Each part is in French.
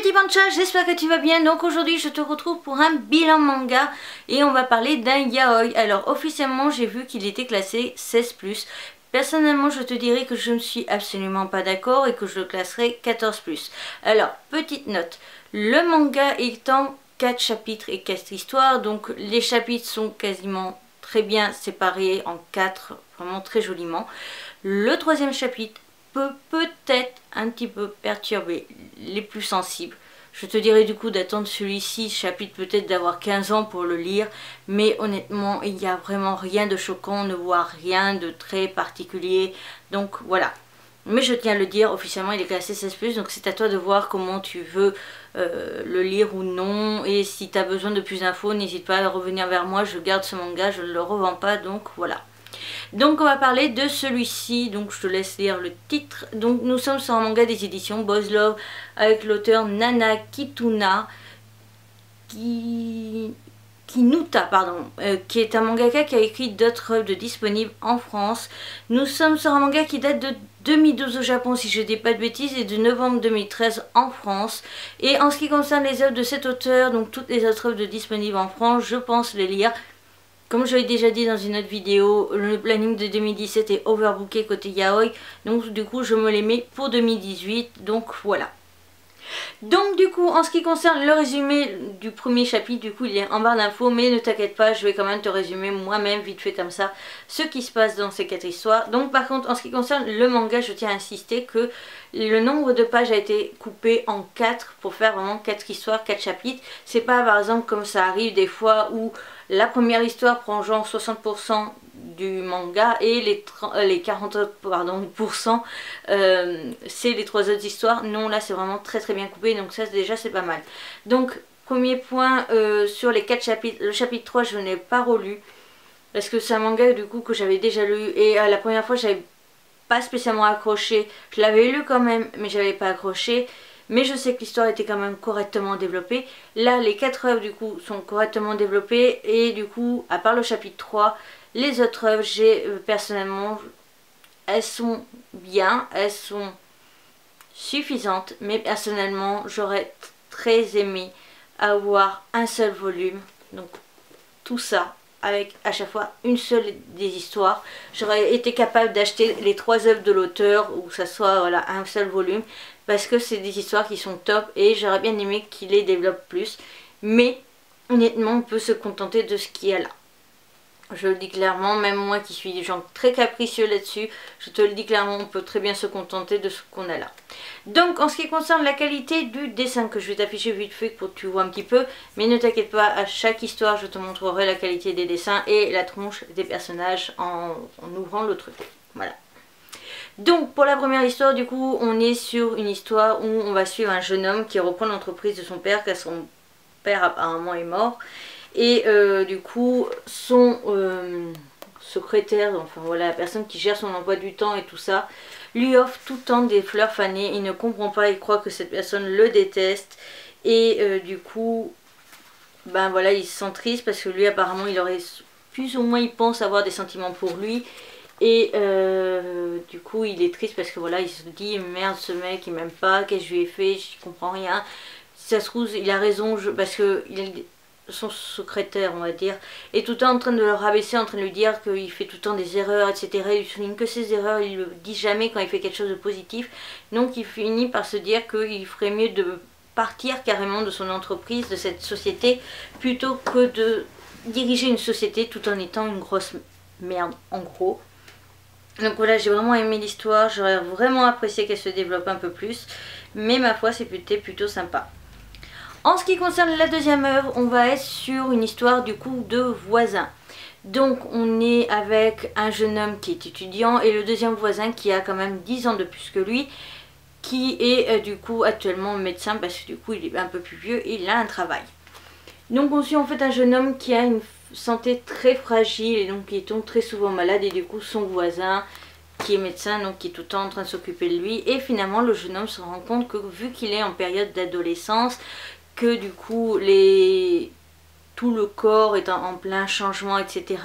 petit pancha, j'espère que tu vas bien. Donc aujourd'hui je te retrouve pour un bilan manga et on va parler d'un yaoi. Alors officiellement j'ai vu qu'il était classé 16+. Personnellement je te dirais que je ne suis absolument pas d'accord et que je le classerai 14+. Alors petite note, le manga étant 4 chapitres et 4 histoires, donc les chapitres sont quasiment très bien séparés en 4, vraiment très joliment. Le troisième chapitre peut peut-être un petit peu perturber les plus sensibles. Je te dirais du coup d'attendre celui-ci, chapitre peut-être d'avoir 15 ans pour le lire, mais honnêtement il n'y a vraiment rien de choquant, on ne voit rien de très particulier, donc voilà. Mais je tiens à le dire, officiellement il est classé 16+, donc c'est à toi de voir comment tu veux le lire ou non. Et si tu as besoin de plus d'infos, n'hésite pas à revenir vers moi, je garde ce manga, je ne le revends pas, donc voilà. Donc on va parler de celui-ci, donc je te laisse lire le titre. Donc nous sommes sur un manga des éditions Boy's Love avec l'auteur Nana Kituna, Kinuta, qui est un mangaka qui a écrit d'autres œuvres disponibles en France. Nous sommes sur un manga qui date de 2012 au Japon si je ne dis pas de bêtises et de novembre 2013 en France. Et en ce qui concerne les œuvres de cet auteur, donc toutes les autres œuvres disponibles en France, je pense les lire. Comme je l'ai déjà dit dans une autre vidéo, le planning de 2017 est overbooké côté yaoi, donc du coup je me les mets pour 2018, donc voilà. Donc du coup, en ce qui concerne le résumé du premier chapitre, du coup il est en barre d'infos, mais ne t'inquiète pas, je vais quand même te résumer moi-même vite fait comme ça ce qui se passe dans ces 4 histoires. Donc par contre, en ce qui concerne le manga, je tiens à insister que le nombre de pages a été coupé en 4 pour faire vraiment 4 histoires, 4 chapitres. C'est pas par exemple comme ça arrive des fois où la première histoire prend genre 60% du manga et les 40% c'est les 3 autres histoires. Non, là c'est vraiment très très bien coupé, donc ça déjà c'est pas mal. Donc premier point, sur les 4 chapitres, le chapitre 3 je n'ai pas relu parce que c'est un manga du coup que j'avais déjà lu et la première fois j'avais pas spécialement accroché. Je l'avais lu quand même mais j'avais pas accroché. Mais je sais que l'histoire était quand même correctement développée. Là, les 4 œuvres du coup sont correctement développées. Et du coup, à part le chapitre 3, les autres œuvres, j'ai personnellement, elles sont bien, elles sont suffisantes. Mais personnellement, j'aurais très aimé avoir un seul volume. Donc tout ça, avec à chaque fois une seule des histoires. J'aurais été capable d'acheter les 3 œuvres de l'auteur ou que ça soit voilà, un seul volume. Parce que c'est des histoires qui sont top et j'aurais bien aimé qu'il les développe plus. Mais honnêtement on peut se contenter de ce qu'il y a là. Je le dis clairement, même moi qui suis des gens très capricieux là-dessus, je te le dis clairement, on peut très bien se contenter de ce qu'on a là. Donc en ce qui concerne la qualité du dessin que je vais t'afficher vite fait pour que tu vois un petit peu. Mais ne t'inquiète pas, à chaque histoire je te montrerai la qualité des dessins et la tronche des personnages en ouvrant le truc. Voilà. Donc pour la première histoire du coup on est sur une histoire où on va suivre un jeune homme qui reprend l'entreprise de son père car son père apparemment est mort et du coup son secrétaire, enfin voilà la personne qui gère son emploi du temps et tout ça lui offre tout le temps des fleurs fanées. Il ne comprend pas, il croit que cette personne le déteste et du coup ben voilà il se sent triste parce que lui apparemment il aurait plus ou moins il pense avoir des sentiments pour lui. Et du coup il est triste parce que voilà il se dit merde ce mec il m'aime pas, qu'est-ce que je lui ai fait, je comprends rien. Si ça se trouve il a raison parce que son secrétaire on va dire est tout le temps en train de le rabaisser, en train de lui dire qu'il fait tout le temps des erreurs etc. Il lui souligne que ses erreurs, il le dit jamais quand il fait quelque chose de positif. Donc il finit par se dire qu'il ferait mieux de partir carrément de son entreprise, de cette société plutôt que de diriger une société tout en étant une grosse merde en gros. Donc voilà, j'ai vraiment aimé l'histoire, j'aurais vraiment apprécié qu'elle se développe un peu plus, mais ma foi c'est plutôt sympa. En ce qui concerne la deuxième œuvre, on va être sur une histoire du coup de voisins. Donc on est avec un jeune homme qui est étudiant et le deuxième voisin qui a quand même 10 ans de plus que lui, qui est du coup actuellement médecin parce que du coup il est un peu plus vieux et il a un travail. Donc on suit en fait un jeune homme qui a une santé très fragile et donc il tombe très souvent malade et du coup son voisin qui est médecin donc qui est tout le temps en train de s'occuper de lui et finalement le jeune homme se rend compte que vu qu'il est en période d'adolescence que du coup tout le corps est en plein changement etc.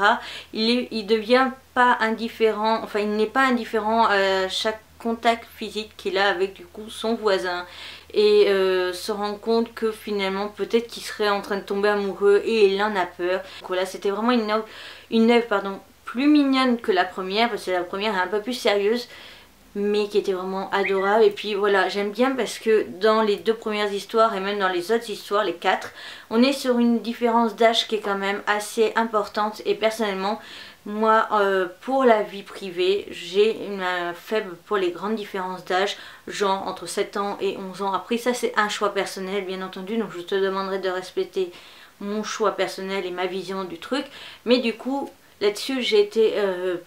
Il devient pas indifférent, enfin il n'est pas indifférent à chaque contact physique qu'il a avec du coup son voisin et se rend compte que finalement peut-être qu'il serait en train de tomber amoureux et il en a peur. Donc là c'était vraiment une œuvre plus mignonne que la première, parce que la première est un peu plus sérieuse, mais qui était vraiment adorable. Et puis voilà, j'aime bien parce que dans les deux premières histoires et même dans les autres histoires, les quatre, on est sur une différence d'âge qui est quand même assez importante, et personnellement moi pour la vie privée j'ai une faible pour les grandes différences d'âge, genre entre 7 ans et 11 ans. Après ça c'est un choix personnel bien entendu, donc je te demanderai de respecter mon choix personnel et ma vision du truc, mais du coup là-dessus, j'ai été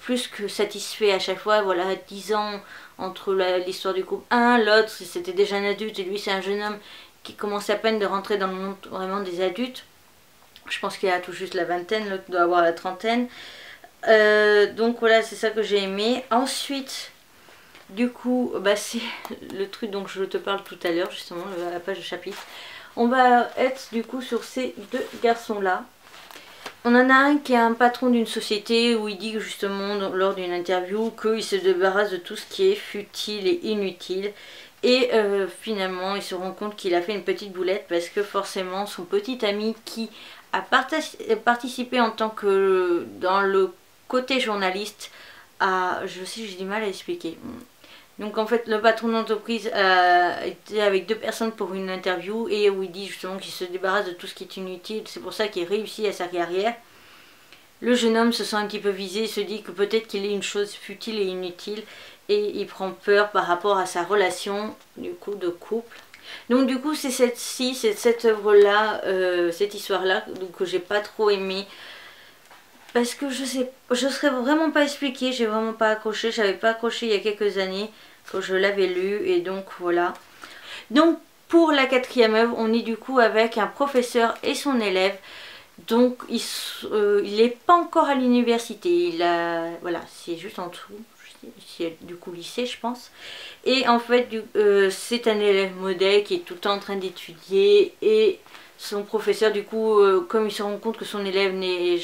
plus que satisfait à chaque fois. Voilà, 10 ans entre l'histoire du couple 1, l'autre, c'était déjà un adulte et lui, c'est un jeune homme qui commence à peine de rentrer dans le monde vraiment des adultes. Je pense qu'il a tout juste la vingtaine, l'autre doit avoir la trentaine. Donc voilà, c'est ça que j'ai aimé. Ensuite, du coup, bah, c'est le truc dont je te parle tout à l'heure, justement, la page de chapitre. On va être du coup sur ces deux garçons-là. On en a un qui est un patron d'une société où il dit justement lors d'une interview qu'il se débarrasse de tout ce qui est futile et inutile, et finalement il se rend compte qu'il a fait une petite boulette parce que forcément son petit ami qui a participé en tant que dans le côté journaliste à... je sais j'ai du mal à expliquer. Donc en fait le patron d'entreprise était avec deux personnes pour une interview, et où il dit justement qu'il se débarrasse de tout ce qui est inutile, c'est pour ça qu'il réussit à sa carrière. Le jeune homme se sent un petit peu visé, il se dit que peut-être qu'il est une chose futile et inutile, et il prend peur par rapport à sa relation du coup de couple. Donc du coup c'est cette œuvre là, cette histoire là que j'ai pas trop aimée. Parce que je serais vraiment pas expliquée, j'ai vraiment pas accroché, j'avais pas accroché il y a quelques années quand je l'avais lu, et donc voilà. Donc pour la quatrième œuvre, on est du coup avec un professeur et son élève. Donc il est pas encore à l'université, il a, voilà, c'est juste en dessous, c'est du coup lycée je pense. Et en fait c'est un élève modèle qui est tout le temps en train d'étudier, et son professeur du coup, comme il se rend compte que son élève n'est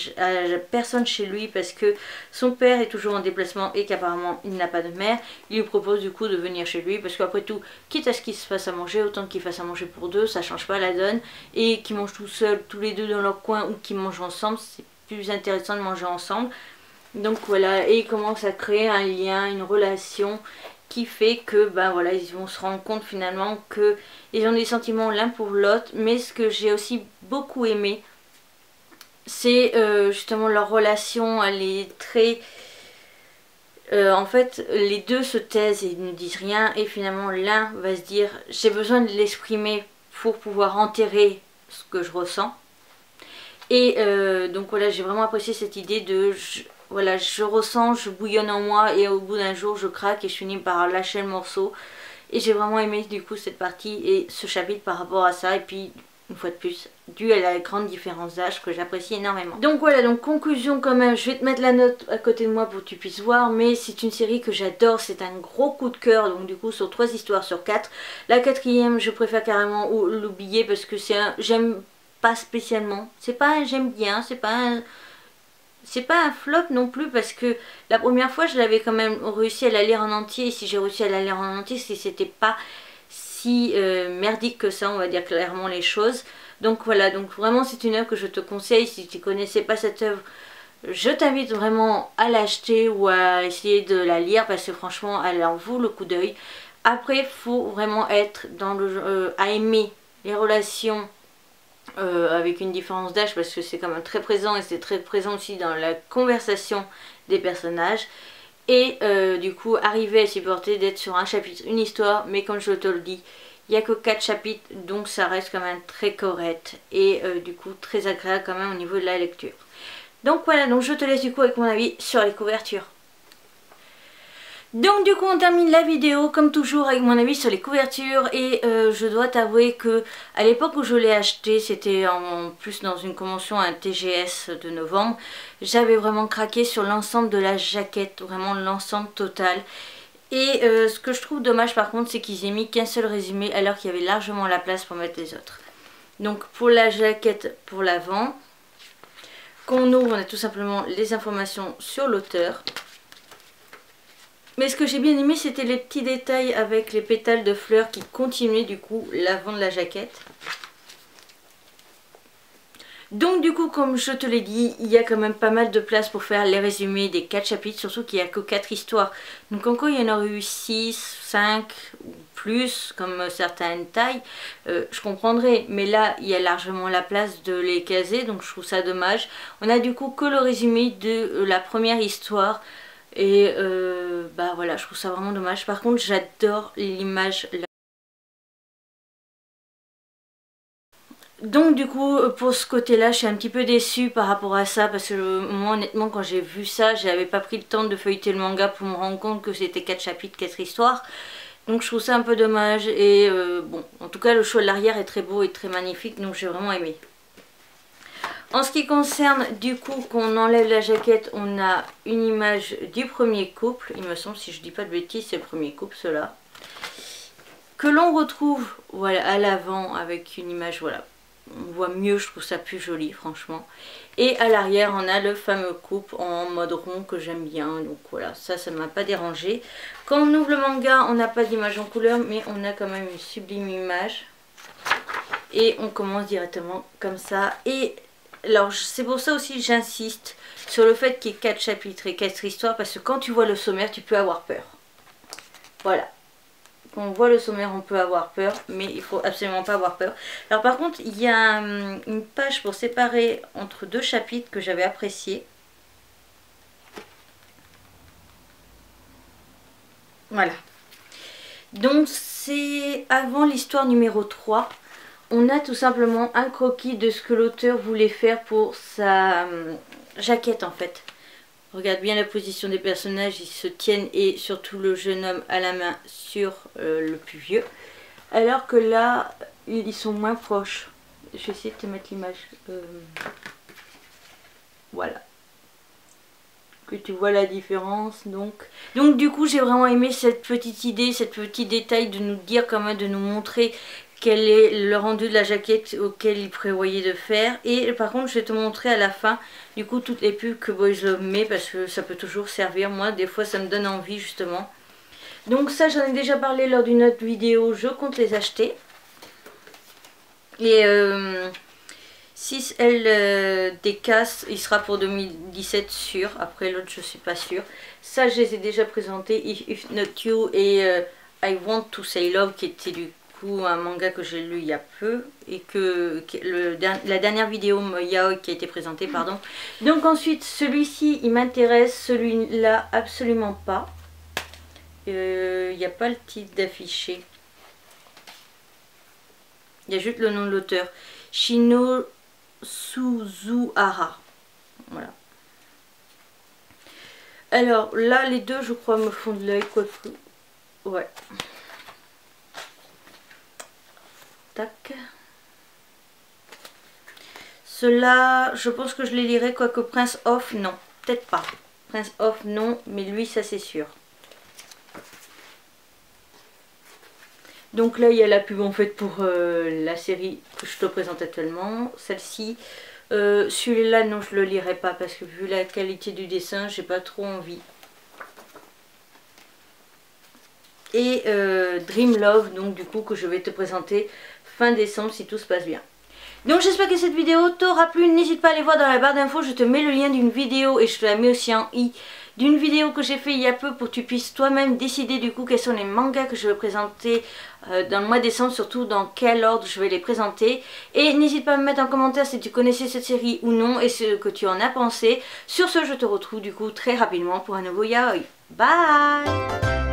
personne chez lui parce que son père est toujours en déplacement et qu'apparemment il n'a pas de mère, il lui propose du coup de venir chez lui parce qu'après tout, quitte à ce qu'il se fasse à manger, autant qu'il fasse à manger pour deux, ça change pas la donne, et qu'ils mangent tout seuls, tous les deux dans leur coin, ou qu'ils mangent ensemble, c'est plus intéressant de manger ensemble. Donc voilà, et il commence à créer un lien, une relation qui fait que ben voilà, ils vont se rendre compte finalement que ils ont des sentiments l'un pour l'autre. Mais ce que j'ai aussi beaucoup aimé, c'est justement leur relation, elle est très... en fait les deux se taisent et ne disent rien, et finalement l'un va se dire j'ai besoin de l'exprimer pour pouvoir enterrer ce que je ressens. Et donc voilà, j'ai vraiment apprécié cette idée de... voilà, je ressens, je bouillonne en moi, et au bout d'un jour je craque et je finis par lâcher le morceau. Et j'ai vraiment aimé du coup cette partie et ce chapitre par rapport à ça. Et puis une fois de plus, dû à la grande différence d'âge que j'apprécie énormément. Donc voilà, donc conclusion quand même, je vais te mettre la note à côté de moi pour que tu puisses voir, mais c'est une série que j'adore, c'est un gros coup de cœur, donc du coup sur 3 histoires sur 4. La quatrième, je préfère carrément l'oublier parce que c'est un... j'aime pas spécialement, c'est pas un j'aime bien, c'est pas un... c'est pas un flop non plus, parce que la première fois je l'avais quand même réussi à la lire en entier, et si j'ai réussi à la lire en entier, c'était pas si merdique que ça, on va dire clairement les choses. Donc voilà, donc vraiment c'est une œuvre que je te conseille. Si tu connaissais pas cette œuvre, je t'invite vraiment à l'acheter ou à essayer de la lire, parce que franchement elle en vaut le coup d'œil. Après faut vraiment être dans le à aimer les relations avec une différence d'âge, parce que c'est quand même très présent, et c'est très présent aussi dans la conversation des personnages, et du coup arriver à supporter d'être sur un chapitre, une histoire. Mais comme je te le dis, il n'y a que 4 chapitres, donc ça reste quand même très correct et du coup très agréable quand même au niveau de la lecture. Donc voilà, donc je te laisse du coup avec mon avis sur les couvertures. Donc du coup on termine la vidéo comme toujours avec mon avis sur les couvertures, et je dois t'avouer que à l'époque où je l'ai acheté, c'était en plus dans une convention à TGS de novembre, j'avais vraiment craqué sur l'ensemble de la jaquette, vraiment l'ensemble total. Et ce que je trouve dommage par contre, c'est qu'ils aient mis qu'un seul résumé alors qu'il y avait largement la place pour mettre les autres. Donc pour la jaquette, pour l'avant, qu'on ouvre, on a tout simplement les informations sur l'auteur. Mais ce que j'ai bien aimé, c'était les petits détails avec les pétales de fleurs qui continuaient du coup l'avant de la jaquette. Donc du coup, comme je te l'ai dit, il y a quand même pas mal de place pour faire les résumés des 4 chapitres, surtout qu'il n'y a que 4 histoires. Donc encore, il y en aurait eu 6, 5 ou plus, comme certaines tailles, je comprendrais. Mais là, il y a largement la place de les caser, donc je trouve ça dommage. On a du coup que le résumé de la première histoire. Et bah voilà, je trouve ça vraiment dommage. Par contre, j'adore l'image là. Donc du coup, pour ce côté-là, je suis un petit peu déçue par rapport à ça, parce que moi honnêtement, quand j'ai vu ça, j'avais pas pris le temps de feuilleter le manga pour me rendre compte que c'était 4 chapitres, 4 histoires. Donc je trouve ça un peu dommage. Et bon, en tout cas, le choix de l'arrière est très beau et très magnifique, donc j'ai vraiment aimé. En ce qui concerne du coup qu'on enlève la jaquette, on a une image du premier couple, il me semble, si je dis pas de bêtises, c'est le premier couple, cela. Que l'on retrouve voilà, à l'avant avec une image, voilà. On voit mieux, je trouve ça plus joli franchement. Et à l'arrière on a le fameux couple en mode rond que j'aime bien. Donc voilà, ça m'a pas dérangé. Quand on ouvre le manga, on n'a pas d'image en couleur, mais on a quand même une sublime image. Et on commence directement comme ça. Et alors c'est pour ça aussi que j'insiste sur le fait qu'il y ait 4 chapitres et 4 histoires, parce que quand tu vois le sommaire, tu peux avoir peur. Voilà. Quand on voit le sommaire, on peut avoir peur, mais il faut absolument pas avoir peur. Alors par contre, il y a une page pour séparer entre 2 chapitres que j'avais apprécié. Voilà. Donc c'est avant l'histoire numéro 3. On a tout simplement un croquis de ce que l'auteur voulait faire pour sa jaquette en fait. Regarde bien la position des personnages, ils se tiennent et surtout le jeune homme a la main sur le plus vieux. Alors que là, ils sont moins proches. Je vais essayer de te mettre l'image. Voilà. Que tu vois la différence donc du coup j'ai vraiment aimé cette petite idée, cette petite détail de nous dire quand même, de nous montrer quel est le rendu de la jaquette auquel il prévoyait de faire. Et par contre je vais te montrer à la fin du coup toutes les pubs que Boy's Love met, parce que ça peut toujours servir, moi des fois ça me donne envie justement. Donc ça j'en ai déjà parlé lors d'une autre vidéo, je compte les acheter. Et si elle décasse, il sera pour 2017 sûr, après l'autre je suis pas sûre. Ça je les ai déjà présentés, If Not You et I Want To Say Love, qui était du coup un manga que j'ai lu il y a peu et que la dernière vidéo Yaoi qui a été présentée, pardon. Donc ensuite celui-ci il m'intéresse, celui-là absolument pas. Il n'y a pas le titre d'affiché, il y a juste le nom de l'auteur, Shino Suzuhara. Voilà. Alors là les deux je crois me font de l'œil, quoi que. Ouais. Tac. Ceux-là, je pense que je les lirai, quoique Prince Off, non. Peut-être pas. Prince Off, non, mais lui ça c'est sûr. Donc là il y a la pub en fait pour la série que je te présente actuellement, celle-ci. Celui-là non je le lirai pas parce que vu la qualité du dessin j'ai pas trop envie. Et Dream Love donc du coup que je vais te présenter fin décembre si tout se passe bien. Donc j'espère que cette vidéo t'aura plu, n'hésite pas à aller voir dans la barre d'infos, je te mets le lien d'une vidéo et je te la mets aussi en i. D'une vidéo que j'ai fait il y a peu pour que tu puisses toi-même décider du coup quels sont les mangas que je vais présenter dans le mois de décembre, surtout dans quel ordre je vais les présenter. Et n'hésite pas à me mettre en commentaire si tu connaissais cette série ou non et ce que tu en as pensé. Sur ce, je te retrouve du coup très rapidement pour un nouveau Yaoi. Bye!